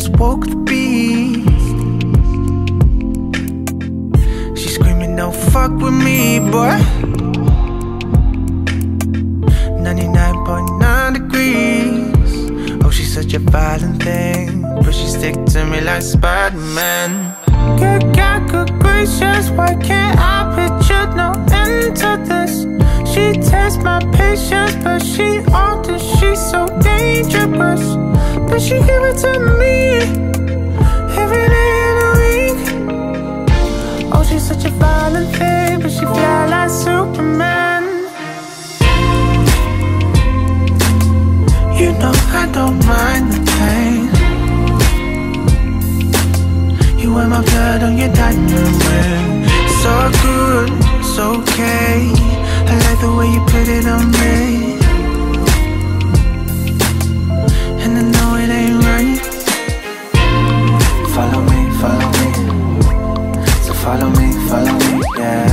just woke the beast. She's screaming, don't fuck with me, boy. 99.9 degrees. Oh, she's such a violent thing, but she stick to me like Spider-Man. Good God, good gracious, why can't I picture no end to this? She tests my patience, but she often, she's so dangerous. But she give it to me every day of the week. Oh, she's such a violent thing, but she fly like Superman. You know I don't mind the pain. You wear my blood on your diamond ring. So good, it's okay. I like the way you put it on me. And I know it ain't right. Follow me, so follow me, yeah.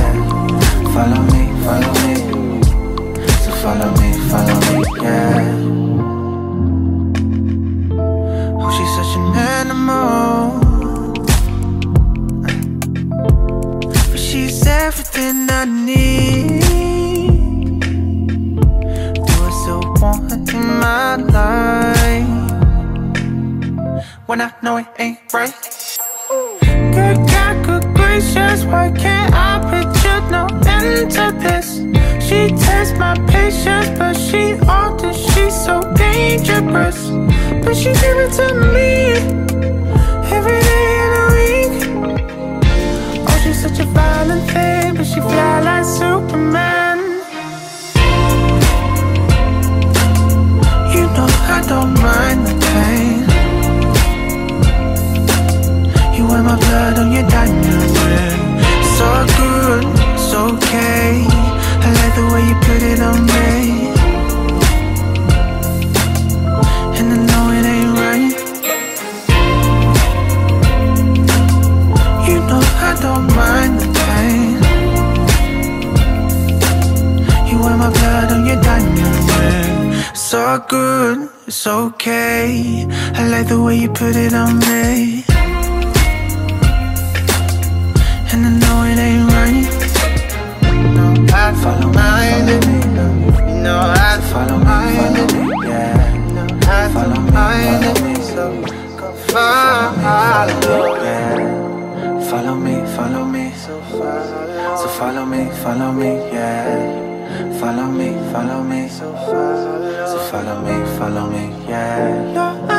Follow me, so follow me, yeah. Oh, she's such an animal, but she's everything I need. Want her in my life when I know it ain't right. Good God, good gracious, why can't I picture no end to this? She tests my patience, but she often, she's so dangerous. But she give it to me every day of the week. Oh, she's such a violent thing, but she fly like Superman. I don't mind the pain. You wear my blood on your diamond ring. So good, it's okay. I like the way you put it on me. And I know it ain't right. You know I don't mind the pain. You wear my blood on your diamond ring. So good, it's okay, I like the way you put it on me. And I know it ain't right. You know I follow my enemy. You know I follow my enemy. Yeah, you know I follow my enemy. So go follow me. Follow me, so follow me, yeah. Follow me, so follow me, yeah.